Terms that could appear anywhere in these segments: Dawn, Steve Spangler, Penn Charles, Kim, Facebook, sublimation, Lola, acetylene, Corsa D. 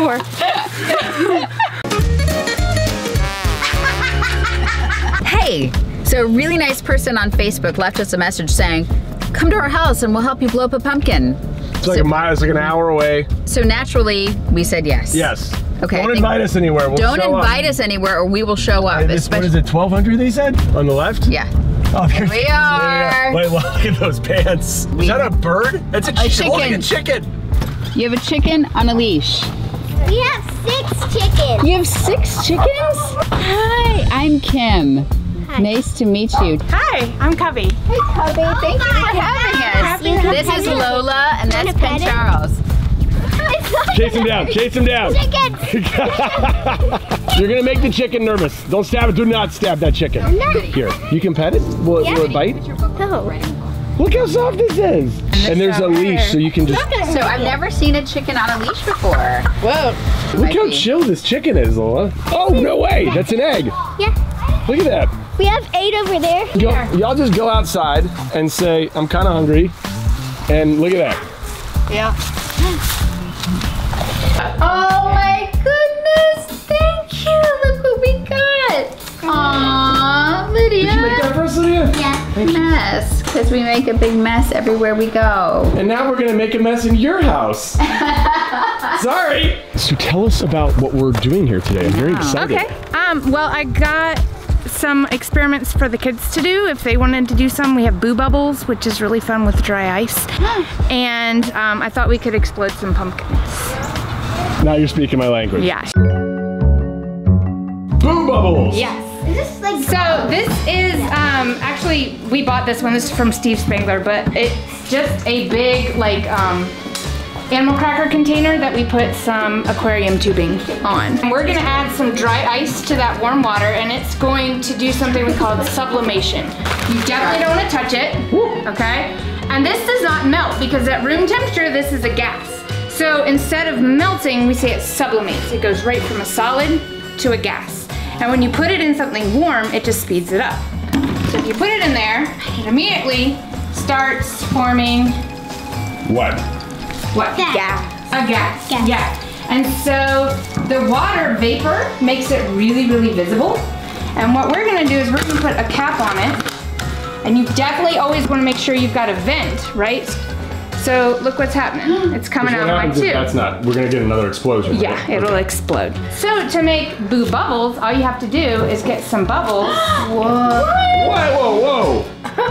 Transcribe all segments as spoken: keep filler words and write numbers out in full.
for. Hey, so a really nice person on Facebook left us a message saying, come to our house and we'll help you blow up a pumpkin. It's like so, a mile, it's like an hour away. So naturally, we said yes. Yes. Okay. Don't invite us anywhere. We'll don't invite up. us anywhere or we will show up. This, what is it, twelve hundred they said? On the left? Yeah. Oh, there we are. Wait, look at those pants. We, is that a bird? It's a, a chicken. Holding a chicken. You have a chicken on a leash. We have six chickens. You have six chickens? Hi, I'm Kim. Hi. Nice to meet you. Hi, I'm Cubby. Hey, Cubby. Oh, thank you for having us. This is Lola, and that's Penn Charles. Chase him down. Chase him down. You're going to make the chicken nervous. Don't stab it. Do not stab that chicken. Here, you can pet it. Will, yeah, will it bite? No. Look how soft this is. And, and there's a leash, so you can just... So I've never seen a chicken on a leash before. Whoa. Look how chill this chicken is, Lola. Oh, no way. That's an egg. Yeah. Look at that. We have eight over there. Y'all just go outside and say, I'm kind of hungry. And look at that. Yeah. Oh my goodness, thank you. Look what we got. Aww, Lydia. Did you make that for us, Lydia? Yeah. Yes, because we make a big mess everywhere we go. And now we're going to make a mess in your house. Sorry. So tell us about what we're doing here today. I'm very excited. Okay. Um, well, I got some experiments for the kids to do if they wanted to do some. We have boo bubbles, which is really fun with dry ice. And um, I thought we could explode some pumpkins. Now you're speaking my language. Yeah. Boo bubbles! Yes. Is this like so this is, yeah. um, actually, we bought this one. This is from Steve Spangler, but it's just a big, like, um, animal cracker container that we put some aquarium tubing on. And we're gonna add some dry ice to that warm water, and it's going to do something we call sublimation. You definitely don't wanna touch it, okay? And this does not melt, because at room temperature, this is a gas. So instead of melting, we say it sublimates. It goes right from a solid to a gas. And when you put it in something warm, it just speeds it up. So if you put it in there, it immediately starts forming... What? What? Gas. A gas. Gas. Yeah. And so the water vapor makes it really, really visible. And what we're gonna do is we're gonna put a cap on it. And you definitely always wanna make sure you've got a vent, right? So look what's happening. It's coming out of my tube. That's not, we're gonna get another explosion. Yeah, right? It'll okay. explode. So to make boo bubbles, all you have to do is get some bubbles. Whoa. What? Whoa, whoa, whoa.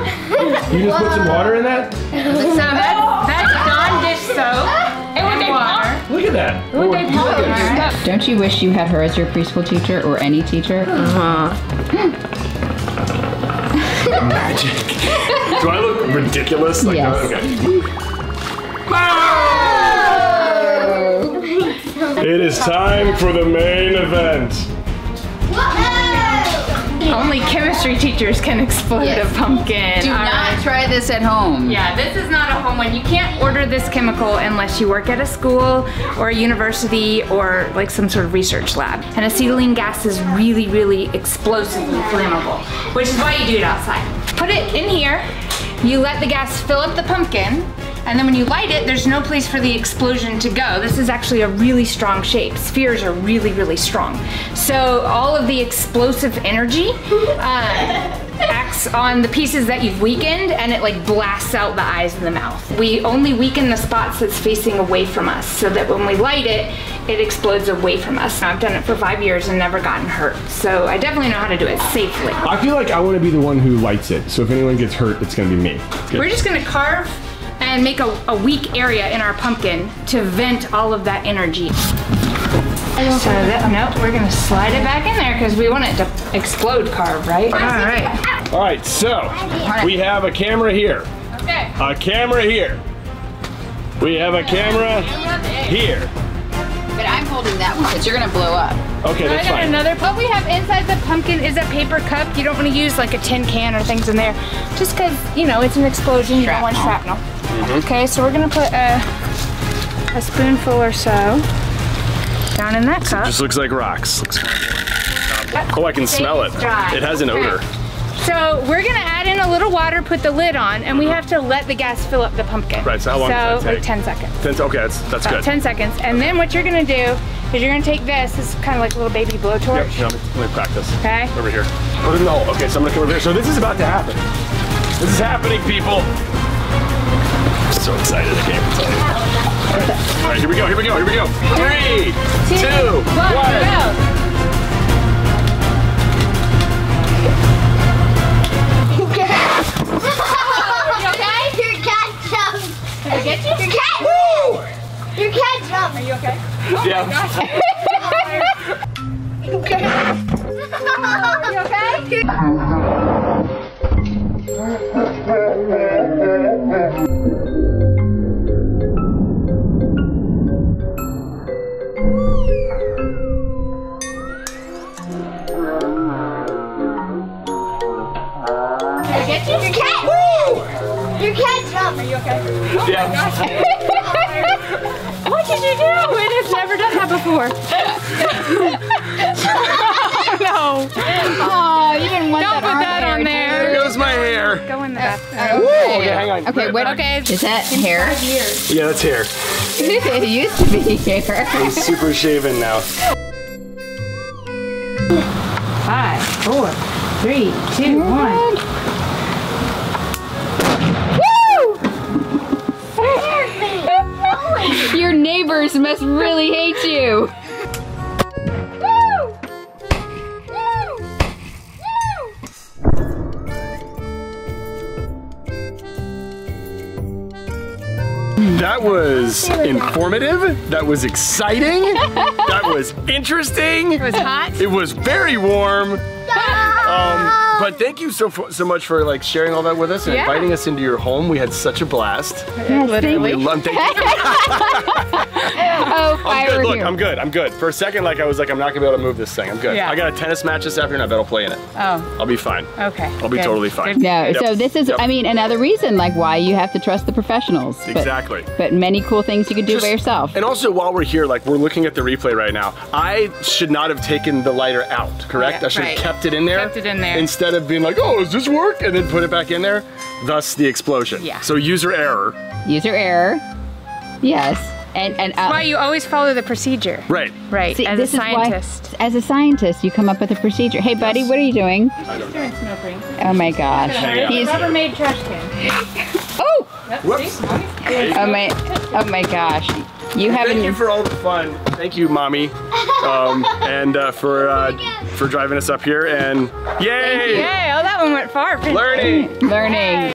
You just put some water in that? So that's, that's Dawn dish soap and water. Look at that. Look at that. Right? Don't you wish you had her as your preschool teacher or any teacher? Uh-huh. Magic. Do I look ridiculous? Like, yes. No? Okay. Oh! It is time for the main event. Whoa! Only chemistry teachers can explode yes. a pumpkin. Do All not right. try this at home. Yeah, this is not a home one. You can't order this chemical unless you work at a school or a university or like some sort of research lab. And acetylene gas is really, really explosively flammable, which is why you do it outside. Put it in here. You let the gas fill up the pumpkin. And then when you light it, there's no place for the explosion to go. This is actually a really strong shape. Spheres are really, really strong. So all of the explosive energy uh, acts on the pieces that you've weakened, and it like blasts out the eyes and the mouth. We only weaken the spots that's facing away from us, so that when we light it, it explodes away from us. Now, I've done it for five years and never gotten hurt, so I definitely know how to do it safely. I feel like I want to be the one who lights it, so if anyone gets hurt, it's going to be me. Good. We're just going to carve and make a, a weak area in our pumpkin to vent all of that energy. So that, nope, we're gonna slide it back in there because we want it to explode carve, right? All right. All right, so we have a camera here. Okay. A camera here. We have a camera here. But I'm holding that one because you're gonna blow up. Okay, that's fine. Another, what we have inside the pumpkin is a paper cup. You don't wanna use like a tin can or things in there just because, you know, it's an explosion, you don't want shrapnel. Mm-hmm. Okay, so we're gonna put a, a spoonful or so down in that cup. It just looks like rocks. Looks kind of oh, I can smell it. Dry. It has an okay. odor. So we're gonna add in a little water, put the lid on, and mm-hmm. we have to let the gas fill up the pumpkin. Right, so how long so, does that take? So, like ten seconds. ten, okay, that's, that's good. ten seconds. And okay. then what you're gonna do is you're gonna take this, this is kind of like a little baby blowtorch. Yep, yep, let me practice. Okay. Over here. Put it in the hole. Okay, so I'm gonna come over here. So this is about to happen. This is happening, people. I'm so excited, I can't even tell you. All right, All right here we go, here we go, here we go. Three, two, two one, one. Go. Did I get you? Your cat! Woo! Your cat jumped! Are you okay? Oh yeah. My gosh. Are you okay? Did I get you? Your cat! Woo! Your cat jumped. Are you okay? Oh yeah. My gosh. What did you do? It has never done that before. Oh no. Oh, you didn't want Don't that. Don't put that on there. There goes my hair. Go in the bathroom. Okay, yeah, hang on. Okay, wait. Okay. Is that hair? Years. Yeah, that's hair. It used to be hair. I'm super shaven now. Five, four, three, two, one. Your neighbors must really hate you. Woo! Woo! Woo! That was informative. That was exciting. That was interesting. It was hot. It was very warm. um, But thank you so so much for like sharing all that with us and yeah. inviting us into your home. We had such a blast. Yes, literally. Loved it. Oh, I'm good. Look, here. I'm good. I'm good. For a second, like I was like, I'm not gonna be able to move this thing. I'm good. Yeah. I got a tennis match this afternoon. I bet I'll play in it. Oh. I'll be fine. Okay. I'll be good. Totally fine. No. Yep. So this is, yep. I mean, another reason like why you have to trust the professionals. But, exactly. But many cool things you could do Just, by yourself. And also while we're here, like we're looking at the replay right now. I should not have taken the lighter out. Correct. Yeah, I should right. have kept it in there. Kept it in there. Instead of being like, oh, does this work? And then put it back in there, thus the explosion. Yeah. So user error. User error, yes. And, and uh, why you always follow the procedure. Right. Right, See, as a scientist. Why, as a scientist, you come up with a procedure. Hey buddy, yes. what are you doing? I'm just doing smoke rings. Oh my gosh. He's Rubbermaid trash can. Oh! Whoops. Oh my, oh my gosh. You haven't... Thank you for all the fun. Thank you, Mommy. Um, and uh, for uh, for driving us up here and yay! Yay! Oh, that one went far. Learning. Learning.